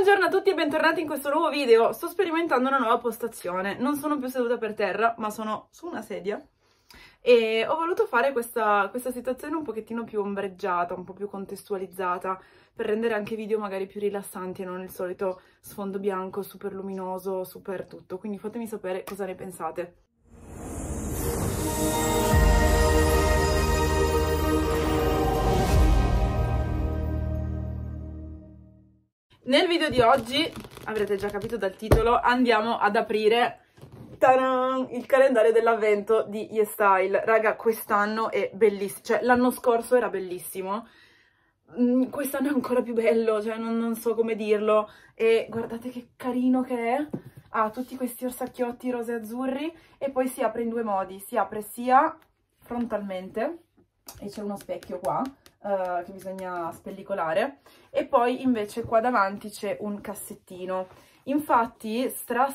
Buongiorno a tutti e bentornati in questo nuovo video. Sto sperimentando una nuova postazione, non sono più seduta per terra ma sono su una sedia e ho voluto fare questa situazione un pochettino più ombreggiata, un po' più contestualizzata, per rendere anche video magari più rilassanti e non il solito sfondo bianco super luminoso, super tutto. Quindi fatemi sapere cosa ne pensate. Nel video di oggi, avrete già capito dal titolo, andiamo ad aprire il calendario dell'avvento di YesStyle. Raga, quest'anno è bellissimo, cioè l'anno scorso era bellissimo, quest'anno è ancora più bello, cioè non so come dirlo. E guardate che carino che è, ha tutti questi orsacchiotti rose e azzurri e poi si apre in due modi, si apre sia frontalmente, e c'è uno specchio qua, che bisogna spellicolare, e poi invece qua davanti c'è un cassettino. Infatti stra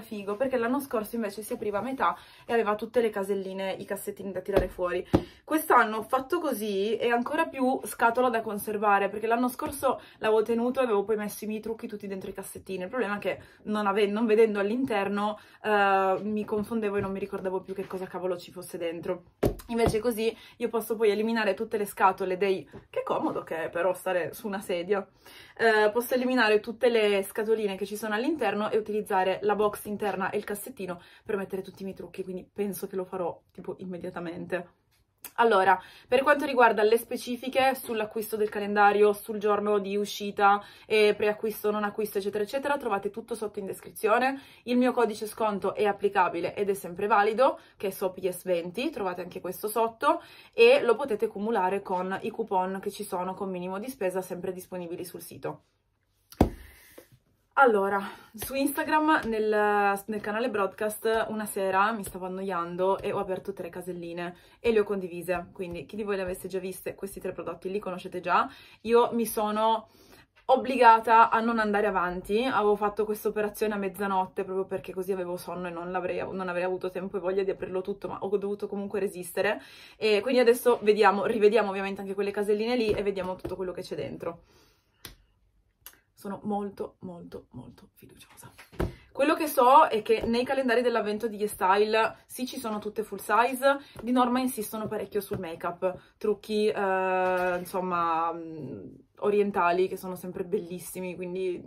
figo, perché l'anno scorso invece si apriva a metà e aveva tutte le caselline, i cassettini da tirare fuori. Quest'anno fatto così è ancora più scatola da conservare, perché l'anno scorso l'avevo tenuto e avevo poi messo i miei trucchi tutti dentro i cassettini. Il problema è che non vedendo all'interno mi confondevo e non mi ricordavo più che cosa cavolo ci fosse dentro. Invece così io posso poi eliminare tutte le scatole dei... Che comodo che è però stare su una sedia! Posso eliminare tutte le scatoline che ci sono all'interno e utilizzare la box interna e il cassettino per mettere tutti i miei trucchi, quindi penso che lo farò tipo immediatamente. Allora, per quanto riguarda le specifiche sull'acquisto del calendario, sul giorno di uscita, preacquisto, non acquisto, eccetera, eccetera, trovate tutto sotto in descrizione. Il mio codice sconto è applicabile ed è sempre valido, che è SOPHYES20, trovate anche questo sotto, e lo potete cumulare con i coupon che ci sono con minimo di spesa sempre disponibili sul sito. Allora, su Instagram, nel canale broadcast, una sera mi stavo annoiando e ho aperto 3 caselline e le ho condivise, quindi chi di voi le avesse già viste, questi 3 prodotti li conoscete già. Io mi sono obbligata a non andare avanti, avevo fatto questa operazione a mezzanotte proprio perché così avevo sonno e non avrei avuto tempo e voglia di aprirlo tutto, ma ho dovuto comunque resistere. E quindi adesso rivediamo ovviamente anche quelle caselline lì e vediamo tutto quello che c'è dentro. Sono molto fiduciosa. Quello che so è che nei calendari dell'avvento di YesStyle sì, ci sono tutte full size, di norma insistono parecchio sul make-up, trucchi insomma orientali che sono sempre bellissimi, quindi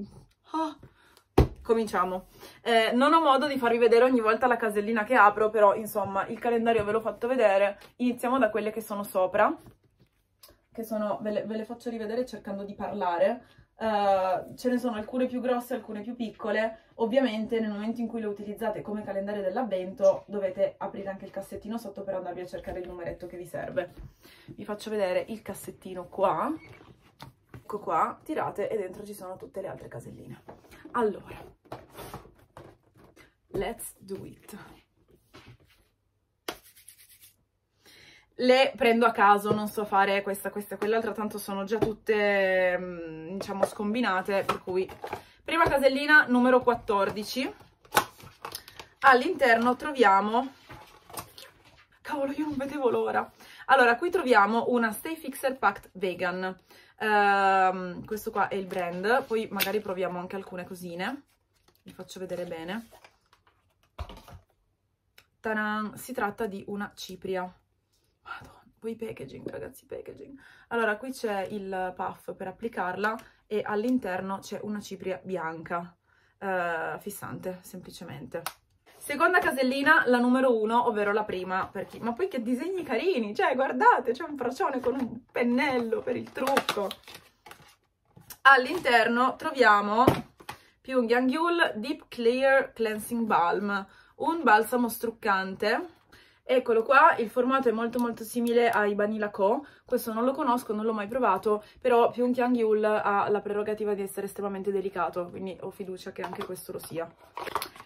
cominciamo. Non ho modo di farvi vedere ogni volta la casellina che apro, però insomma il calendario ve l'ho fatto vedere. Iniziamo da quelle che sono sopra, che sono, ve le faccio rivedere cercando di parlare. Ce ne sono alcune più grosse, alcune più piccole. Ovviamente nel momento in cui le utilizzate come calendario dell'avvento dovete aprire anche il cassettino sotto per andarvi a cercare il numeretto che vi serve. Vi faccio vedere il cassettino qua, ecco qua, tirate e dentro ci sono tutte le altre caselline. Allora, let's do it. Le prendo a caso, non so fare questa e quell'altra, tanto sono già tutte, diciamo, scombinate, per cui... Prima casellina, numero 14. All'interno troviamo... Cavolo, io non vedevo l'ora! Allora, qui troviamo una Stay Fixer Packed Vegan. Questo qua è il brand, poi magari proviamo anche alcune cosine. Vi faccio vedere bene. Ta-da! Si tratta di una cipria. Madonna, poi packaging, ragazzi, packaging. Allora, qui c'è il puff per applicarla e all'interno c'è una cipria bianca, fissante, semplicemente. Seconda casellina, la numero 1, ovvero la prima. Per chi... Ma poi che disegni carini! Cioè, guardate, c'è un procione con un pennello per il trucco. All'interno troviamo Pyunkang Yul Deep Clear Cleansing Balm, un balsamo struccante. Eccolo qua, il formato è molto simile ai Banila Co, questo non lo conosco, non l'ho mai provato, però Pyunkang Yul ha la prerogativa di essere estremamente delicato, quindi ho fiducia che anche questo lo sia.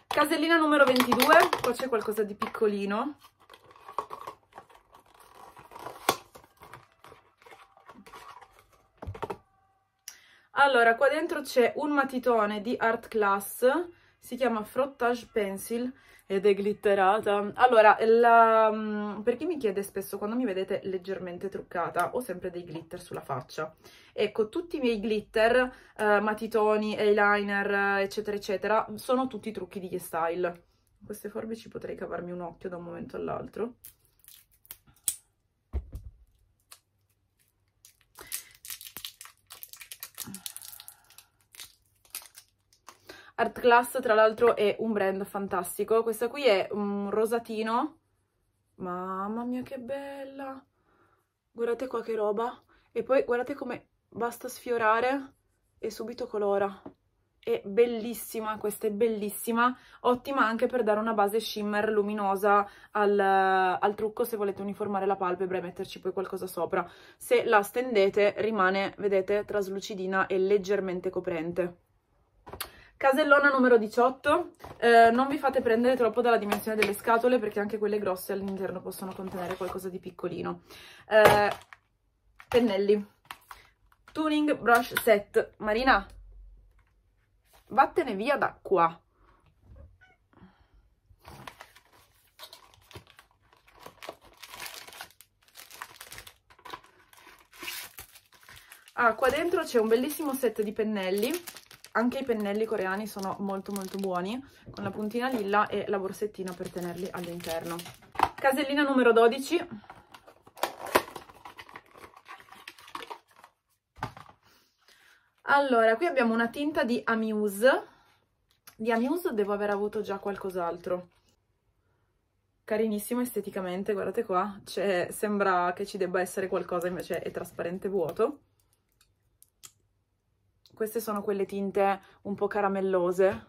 Casellina numero 22, qua c'è qualcosa di piccolino. Allora, qua dentro c'è un matitone di Art Class si chiama Frottage Pencil ed è glitterata. Allora, per chi mi chiede spesso, quando mi vedete leggermente truccata, ho sempre dei glitter sulla faccia. Ecco, tutti i miei glitter, matitoni, eyeliner, eccetera, eccetera, sono tutti trucchi di YesStyle. Queste forbici potrei cavarmi un occhio da un momento all'altro. Art Class, tra l'altro, è un brand fantastico. Questa qui è un rosatino. Mamma mia, che bella! Guardate qua che roba. E poi guardate come basta sfiorare e subito colora. È bellissima, questa è bellissima. Ottima anche per dare una base shimmer luminosa al trucco, se volete uniformare la palpebra e metterci poi qualcosa sopra. Se la stendete rimane, vedete, traslucidina e leggermente coprente. Casellona numero 18, non vi fate prendere troppo dalla dimensione delle scatole, perché anche quelle grosse all'interno possono contenere qualcosa di piccolino. Pennelli. Tuning Brush Set. Marina, vattene via da qua. Ah, qua dentro c'è un bellissimo set di pennelli. Anche i pennelli coreani sono molto molto buoni, con la puntina lilla e la borsettina per tenerli all'interno. Casellina numero 12. Allora, qui abbiamo una tinta di Amuse. Di Amuse devo aver avuto già qualcos'altro. Carinissimo esteticamente, guardate qua. Sembra che ci debba essere qualcosa, invece è trasparente vuoto. Queste sono quelle tinte un po' caramellose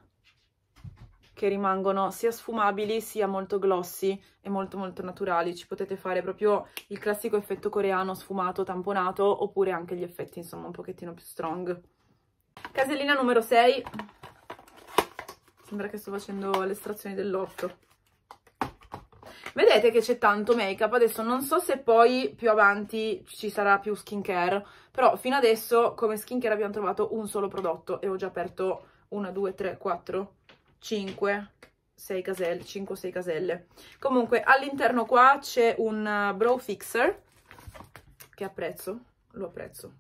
che rimangono sia sfumabili sia molto glossy e molto molto naturali. Ci potete fare proprio il classico effetto coreano sfumato, tamponato, oppure anche gli effetti insomma un pochettino più strong. Casellina numero 6. Sembra che sto facendo le estrazioni dell'otto. Vedete che c'è tanto make-up, adesso non so se poi più avanti ci sarà più skincare, però fino adesso come skincare abbiamo trovato un solo prodotto e ho già aperto 1, 2, 3, 4, 5, 6 caselle, 5 o 6 caselle. Comunque all'interno qua c'è un brow fixer che apprezzo, lo apprezzo.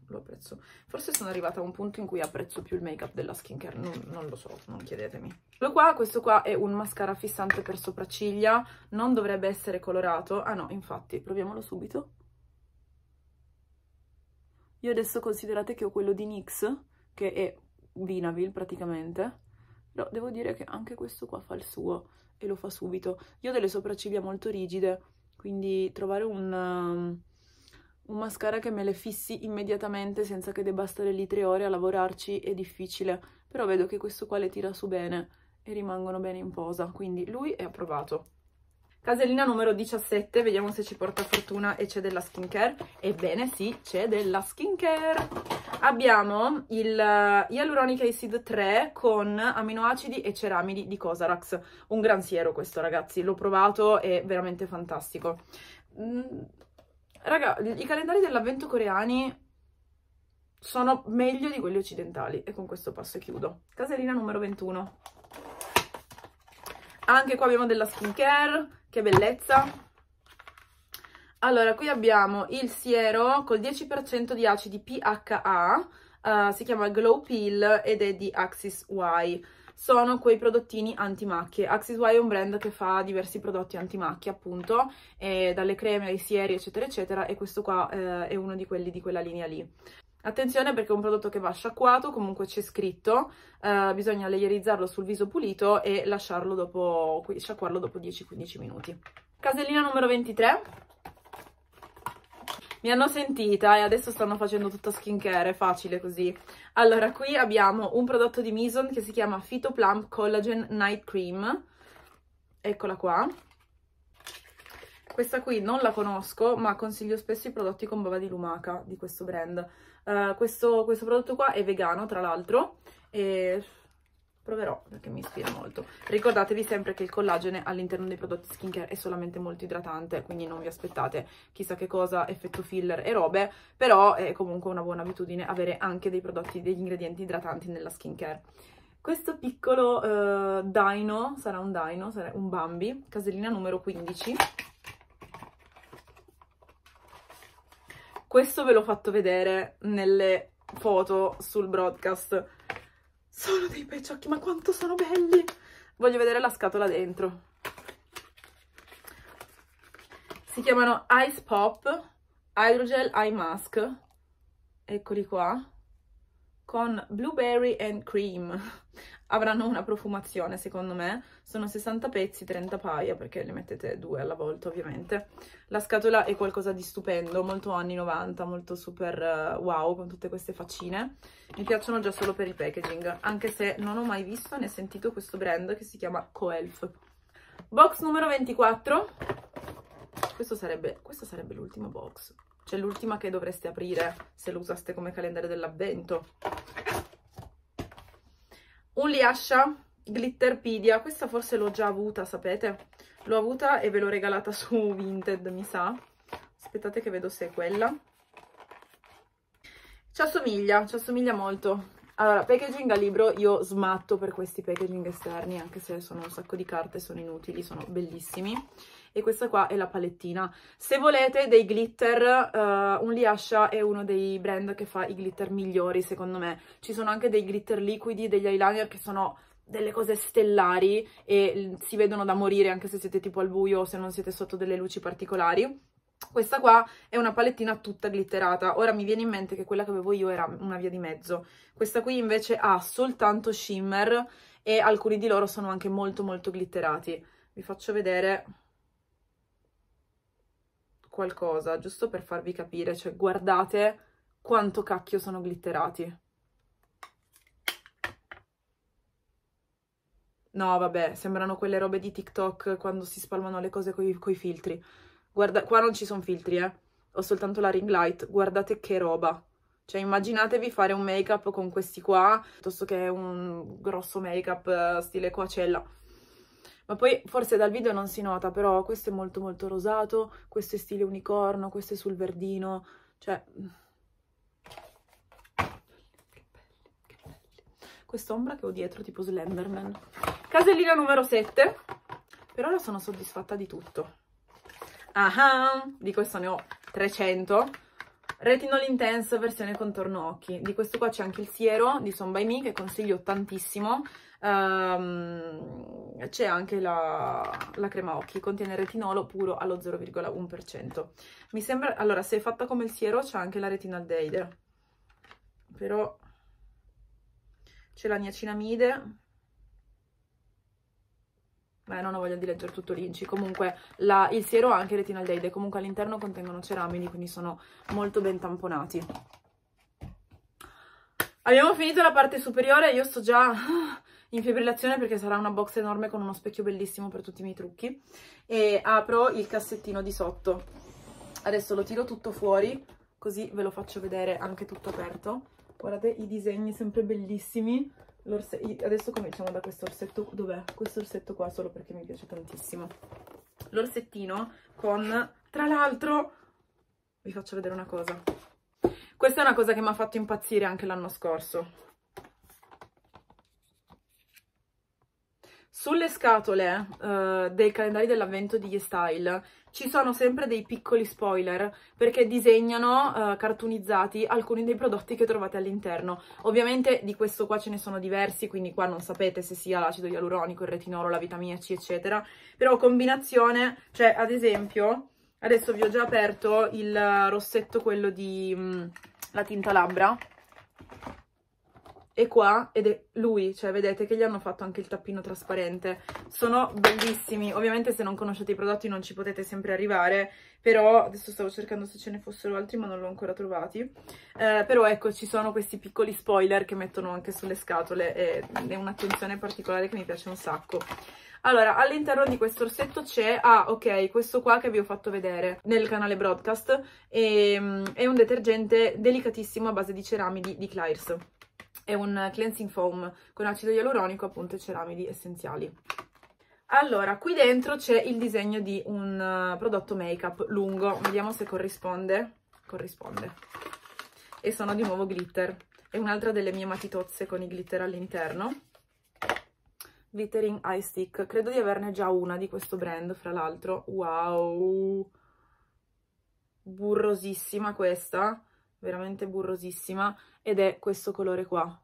Forse sono arrivata a un punto in cui apprezzo più il make-up della skincare, non lo so, non chiedetemi. Qua, questo qua è un mascara fissante per sopracciglia, non dovrebbe essere colorato, ah no, infatti, proviamolo subito. Io adesso considerate che ho quello di NYX, che è Vinavil praticamente, però devo dire che anche questo qua fa il suo e lo fa subito. Io ho delle sopracciglia molto rigide, quindi trovare un mascara che me le fissi immediatamente senza che debba stare lì 3 ore a lavorarci è difficile, però vedo che questo qua le tira su bene e rimangono bene in posa, quindi lui è approvato. Casellina numero 17, vediamo se ci porta fortuna e c'è della skincare. Ebbene sì, c'è della skincare. Abbiamo il Hyaluronic Acid 3 con aminoacidi e ceramidi di Cosarax. Un gran siero questo, ragazzi, l'ho provato, è veramente fantastico. Raga, i calendari dell'avvento coreani sono meglio di quelli occidentali, e con questo passo chiudo. Casellina numero 21. Anche qua abbiamo della skincare, che bellezza. Allora, qui abbiamo il siero col 10% di acidi PHA, si chiama Glow Peel ed è di Axis Y. Sono quei prodottini antimacchie. Axis Y è un brand che fa diversi prodotti antimacchie, appunto, dalle creme ai sieri, eccetera, eccetera, e questo qua è uno di quelli di quella linea lì. Attenzione perché è un prodotto che va sciacquato, comunque c'è scritto, bisogna layerizzarlo sul viso pulito e lasciarlo dopo, sciacquarlo dopo 10-15 minuti. Casellina numero 23. Mi hanno sentita e adesso stanno facendo tutta skincare, è facile così. Allora, qui abbiamo un prodotto di MIZON che si chiama Phyto Plump Collagen Night Cream. Eccola qua. Questa qui non la conosco, ma consiglio spesso i prodotti con bava di lumaca di questo brand. Questo prodotto qua è vegano, tra l'altro, e proverò perché mi ispira molto. Ricordatevi sempre che il collagene all'interno dei prodotti skincare è solamente molto idratante, quindi non vi aspettate chissà che cosa, effetto filler e robe, però è comunque una buona abitudine avere anche degli ingredienti idratanti nella skincare. questo piccolo daino, sarà un Bambi, casellina numero 15. Questo ve l'ho fatto vedere nelle foto sul broadcast. Sono dei pecciocchi, ma quanto sono belli! Voglio vedere la scatola dentro. Si chiamano Ice Pop Hydrogel Eye Mask. Eccoli qua. Con Blueberry and Cream. Avranno una profumazione, secondo me. Sono 60 pezzi, 30 paia, perché ne mettete due alla volta, ovviamente. La scatola è qualcosa di stupendo, molto anni 90, molto super wow, con tutte queste faccine. Mi piacciono già solo per il packaging, anche se non ho mai visto né sentito questo brand che si chiama Koelf. Box numero 24. Questo sarebbe l'ultimo box. Cioè l'ultima che dovreste aprire se lo usaste come calendario dell'avvento. Unleashia, Glitterpedia, questa forse l'ho già avuta, sapete? L'ho avuta e ve l'ho regalata su Vinted, mi sa. Aspettate che vedo se è quella. Ci assomiglia molto. Allora, packaging a libro, io smatto per questi packaging esterni, anche se sono un sacco di carte, sono inutili, sono bellissimi. E questa qua è la palettina. Se volete dei glitter, Unleashia è uno dei brand che fa i glitter migliori, secondo me. Ci sono anche dei glitter liquidi, degli eyeliner che sono delle cose stellari e si vedono da morire anche se siete tipo al buio o se non siete sotto delle luci particolari. Questa qua è una palettina tutta glitterata. Ora mi viene in mente che quella che avevo io era una via di mezzo. Questa qui invece ha soltanto shimmer e alcuni di loro sono anche molto molto glitterati. Vi faccio vedere qualcosa, giusto per farvi capire, cioè guardate quanto cacchio sono glitterati. No, vabbè, sembrano quelle robe di TikTok quando si spalmano le cose coi filtri. Guarda, qua non ci sono filtri, ho soltanto la ring light, guardate che roba. Cioè immaginatevi fare un make-up con questi qua, piuttosto che un grosso make-up stile Coachella. Ma poi forse dal video non si nota, però questo è molto molto rosato, questo è stile unicorno, questo è sul verdino, cioè... Che belli, che belli. Quest'ombra che ho dietro tipo Slenderman. Casellina numero 7. Per ora sono soddisfatta di tutto. Ah, di questo ne ho 300. Retinol Intense versione contorno occhi. Di questo qua c'è anche il siero di SOME BY MI che consiglio tantissimo. C'è anche la crema occhi, contiene retinolo puro allo 0,1%. Mi sembra, allora, se è fatta come il siero c'è anche la retinaldeide, però c'è la niacinamide. Beh, non ho voglia di leggere tutto l'INCI. Comunque il siero ha anche retinaldeide, comunque all'interno contengono ceramidi, quindi sono molto ben tamponati. Abbiamo finito la parte superiore, io sto già in fibrillazione perché sarà una box enorme con uno specchio bellissimo per tutti i miei trucchi. E apro il cassettino di sotto. Adesso lo tiro tutto fuori, così ve lo faccio vedere anche tutto aperto. Guardate i disegni sempre bellissimi. Adesso cominciamo da questo orsetto. Dov'è? Questo orsetto qua, solo perché mi piace tantissimo. L'orsettino con, tra l'altro, vi faccio vedere una cosa. Questa è una cosa che mi ha fatto impazzire anche l'anno scorso. Sulle scatole dei calendari dell'avvento di YesStyle ci sono sempre dei piccoli spoiler perché disegnano cartoonizzati alcuni dei prodotti che trovate all'interno. Ovviamente di questo qua ce ne sono diversi, quindi qua non sapete se sia l'acido ialuronico, il retinolo, la vitamina C, eccetera. Però combinazione, cioè ad esempio, adesso vi ho già aperto il rossetto, quello di la tinta labbra. E qua, ed è lui, cioè vedete che gli hanno fatto anche il tappino trasparente. Sono bellissimi, ovviamente se non conoscete i prodotti non ci potete sempre arrivare, però adesso stavo cercando se ce ne fossero altri ma non l'ho ancora trovati. Però ecco, ci sono questi piccoli spoiler che mettono anche sulle scatole e è un'attenzione particolare che mi piace un sacco. Allora, all'interno di questo orsetto c'è, questo qua che vi ho fatto vedere nel canale broadcast, è un detergente delicatissimo a base di ceramidi di Claire's. È un cleansing foam con acido ialuronico, appunto, e ceramidi essenziali. Allora, qui dentro c'è il disegno di un prodotto make-up lungo. Vediamo se corrisponde. Corrisponde. E sono di nuovo glitter. È un'altra delle mie matitozze con i glitter all'interno. Glittering Eye Stick. Credo di averne già una di questo brand, fra l'altro. Wow! Burrosissima questa, veramente burrosissima, ed è questo colore qua.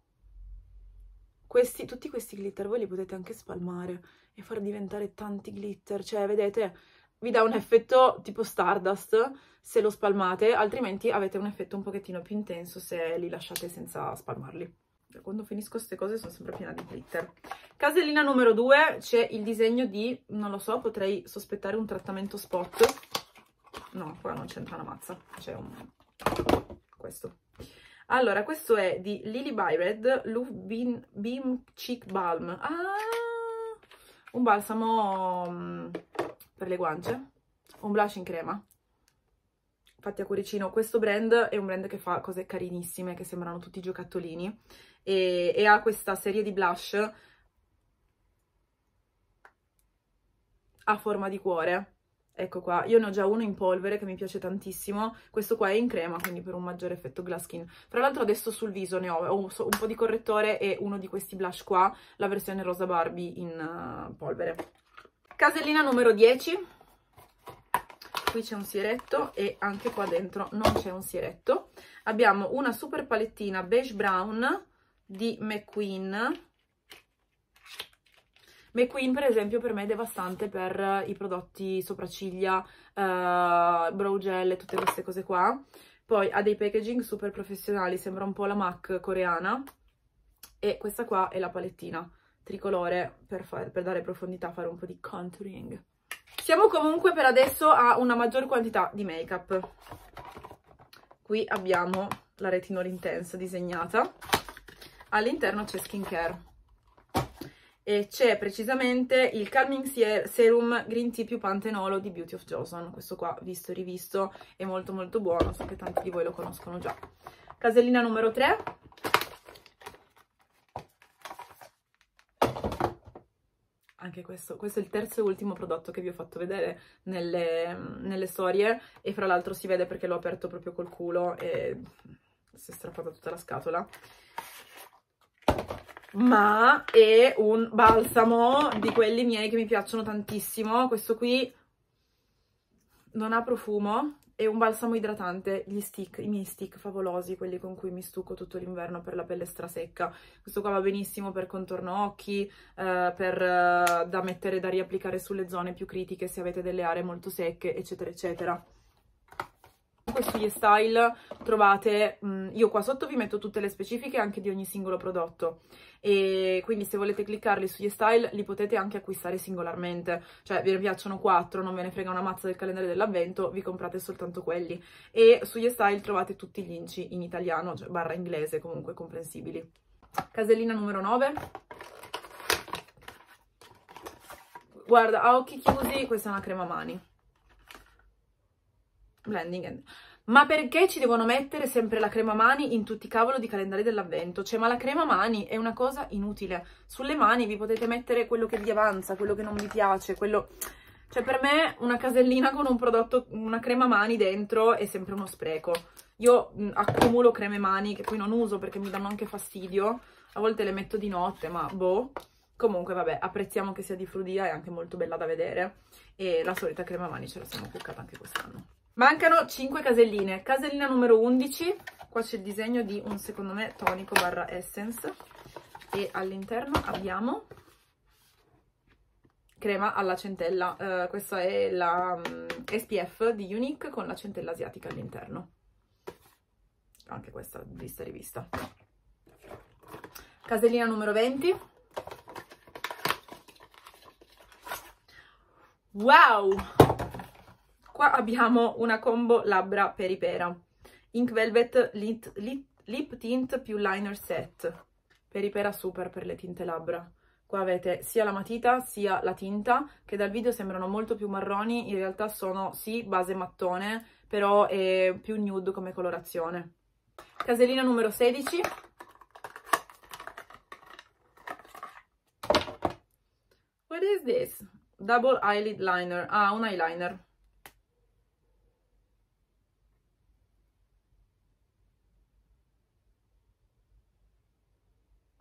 Questi, tutti questi glitter voi li potete anche spalmare e far diventare tanti glitter, cioè vedete, vi dà un effetto tipo Stardust se lo spalmate, altrimenti avete un effetto un pochettino più intenso se li lasciate senza spalmarli. Quando finisco queste cose sono sempre piena di glitter. Casellina numero 2, c'è il disegno di, non lo so, potrei sospettare un trattamento spot. No, qua non c'entra una mazza, c'è un... questo. Allora, questo è di Lily By Red, Bean Beam Cheek Balm. Ah! Un balsamo per le guance, un blush in crema. Fatti a cuoricino. Questo brand è un brand che fa cose carinissime, che sembrano tutti giocattolini. E ha questa serie di blush a forma di cuore. Ecco qua, io ne ho già uno in polvere che mi piace tantissimo, questo qua è in crema, quindi per un maggiore effetto glass skin. Tra l'altro adesso sul viso ne ho un po' di correttore e uno di questi blush qua, la versione rosa Barbie in polvere. Casellina numero 10, qui c'è un sieretto e anche qua dentro non c'è un sieretto. Abbiamo una super palettina beige brown di MACQUEEN. MACQUEEN per esempio per me è devastante per i prodotti sopracciglia, brow gel e tutte queste cose qua. Poi ha dei packaging super professionali, sembra un po' la MAC coreana. E questa qua è la palettina tricolore per dare profondità, fare un po' di contouring. Siamo comunque per adesso a una maggior quantità di make-up. Qui abbiamo la Retinol Intense disegnata. All'interno c'è skincare. E c'è precisamente il Calming Serum Green Tea più Pantenolo di Beauty of Joseon. Questo qua, visto e rivisto, è molto molto buono. So che tanti di voi lo conoscono già. Casellina numero 3. Anche questo è il terzo e ultimo prodotto che vi ho fatto vedere nelle storie. E fra l'altro si vede perché l'ho aperto proprio col culo e si è strappata tutta la scatola. Ma è un balsamo di quelli miei che mi piacciono tantissimo. Questo qui non ha profumo, è un balsamo idratante, gli stick, i miei stick favolosi, quelli con cui mi stucco tutto l'inverno per la pelle strasecca. Questo qua va benissimo per contorno occhi, da mettere, da riapplicare sulle zone più critiche se avete delle aree molto secche, eccetera eccetera. Su YesStyle trovate, io qua sotto vi metto tutte le specifiche anche di ogni singolo prodotto, e quindi se volete cliccarli su YesStyle li potete anche acquistare singolarmente, cioè vi piacciono 4, non ve ne frega una mazza del calendario dell'avvento, vi comprate soltanto quelli, e su YesStyle trovate tutti gli inci in italiano, cioè barra inglese, comunque comprensibili. Casellina numero 9. Guarda, a occhi chiusi questa è una crema mani blending and... Ma perché ci devono mettere sempre la crema mani in tutti i cavolo di calendari dell'avvento? Cioè, ma la crema mani è una cosa inutile. Sulle mani vi potete mettere quello che vi avanza, quello che non vi piace, quello... Cioè, per me una casellina con un prodotto, una crema mani dentro è sempre uno spreco. Io accumulo creme mani che poi non uso perché mi danno anche fastidio. A volte le metto di notte, ma boh. Comunque, vabbè, apprezziamo che sia di Frudia, è anche molto bella da vedere. E la solita crema mani ce la siamo cuccata anche quest'anno. Mancano 5 caselline. Casellina numero 11, qua c'è il disegno di un, secondo me, tonico barra essence, e all'interno abbiamo crema alla centella, questa è la SPF di iUNIK con la centella asiatica all'interno, anche questa vista e rivista. Casellina numero 20. Wow! Qua abbiamo una combo labbra Peripera, Ink Velvet Lip Tint più Liner Set, Peripera super per le tinte labbra. Qua avete sia la matita sia la tinta, che dal video sembrano molto più marroni, in realtà sono sì base mattone, però è più nude come colorazione. Casellina numero 16. What is this? Double Eyelid Liner, ah, un eyeliner.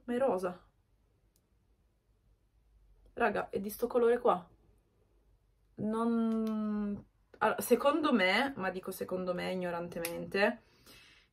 Ma è rosa. Raga, è di sto colore qua. Non... Allora, secondo me, ma dico secondo me ignorantemente,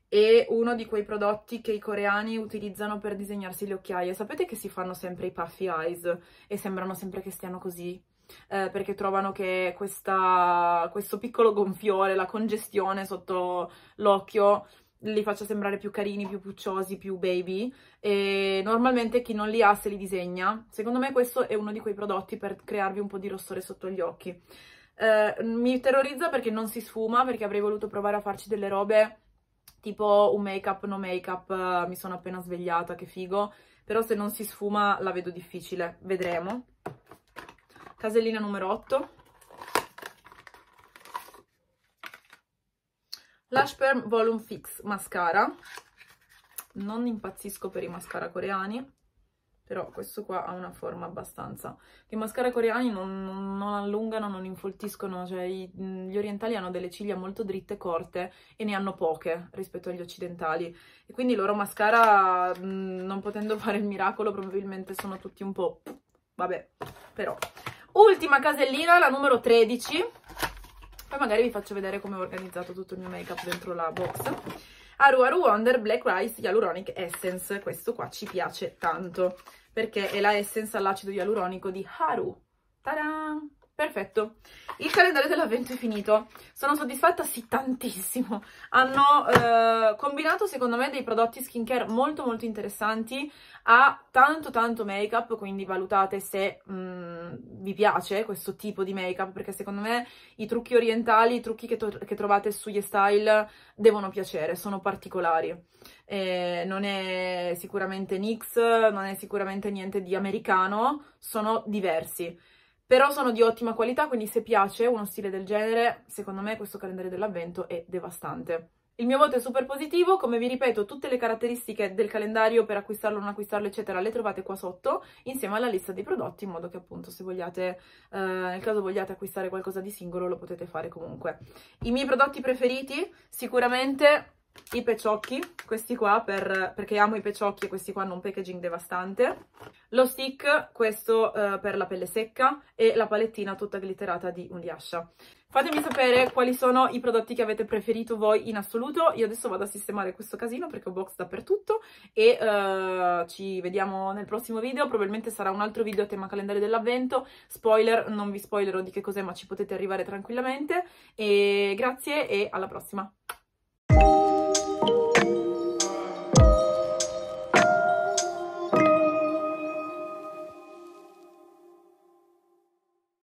è uno di quei prodotti che i coreani utilizzano per disegnarsi le occhiaie. Sapete che si fanno sempre i puffy eyes e sembrano sempre che stiano così? Perché trovano che questo piccolo gonfiore, la congestione sotto l'occhio, li faccia sembrare più carini, più pucciosi, più baby, e normalmente chi non li ha se li disegna. Secondo me questo è uno di quei prodotti per crearvi un po' di rossore sotto gli occhi. Mi terrorizza perché non si sfuma, perché avrei voluto provare a farci delle robe tipo un make up, no make up, mi sono appena svegliata, che figo, però se non si sfuma la vedo difficile, vedremo. Casellina numero 8. Lash Perm Volume Fix Mascara. Non impazzisco per i mascara coreani, però questo qua ha una forma abbastanza... I mascara coreani non allungano, non infoltiscono, cioè gli orientali hanno delle ciglia molto dritte e corte e ne hanno poche rispetto agli occidentali. E quindi i loro mascara, non potendo fare il miracolo, probabilmente sono tutti un po'... Vabbè, però... Ultima casellina, la numero 13. Poi magari vi faccio vedere come ho organizzato tutto il mio make up dentro la box. Haru Haru Wonder Black Rice Hyaluronic Essence. Questo qua ci piace tanto perché è la essence all'acido ialuronico di Haru. Taran! Perfetto. Il calendario dell'avvento è finito. Sono soddisfatta, sì, tantissimo. Hanno combinato secondo me dei prodotti skincare molto molto interessanti a tanto tanto make up, quindi valutate se vi piace questo tipo di make up, perché secondo me i trucchi orientali, i trucchi che trovate su YesStyle devono piacere, sono particolari. Non è sicuramente NYX, non è sicuramente niente di americano, sono diversi. Però sono di ottima qualità, quindi se piace uno stile del genere, secondo me questo calendario dell'avvento è devastante. Il mio voto è super positivo, come vi ripeto tutte le caratteristiche del calendario per acquistarlo, non acquistarlo eccetera le trovate qua sotto insieme alla lista dei prodotti, in modo che appunto se vogliate, nel caso vogliate acquistare qualcosa di singolo lo potete fare comunque. I miei prodotti preferiti sicuramente i peciocchi, questi qua, perché amo i peciocchi e questi qua hanno un packaging devastante. Lo stick, questo per la pelle secca, e la palettina tutta glitterata di Unleashia. Fatemi sapere quali sono i prodotti che avete preferito voi in assoluto. Io adesso vado a sistemare questo casino perché ho box dappertutto e ci vediamo nel prossimo video. Probabilmente sarà un altro video a tema calendario dell'avvento. Spoiler, non vi spoilerò di che cos'è, ma ci potete arrivare tranquillamente. E grazie e alla prossima!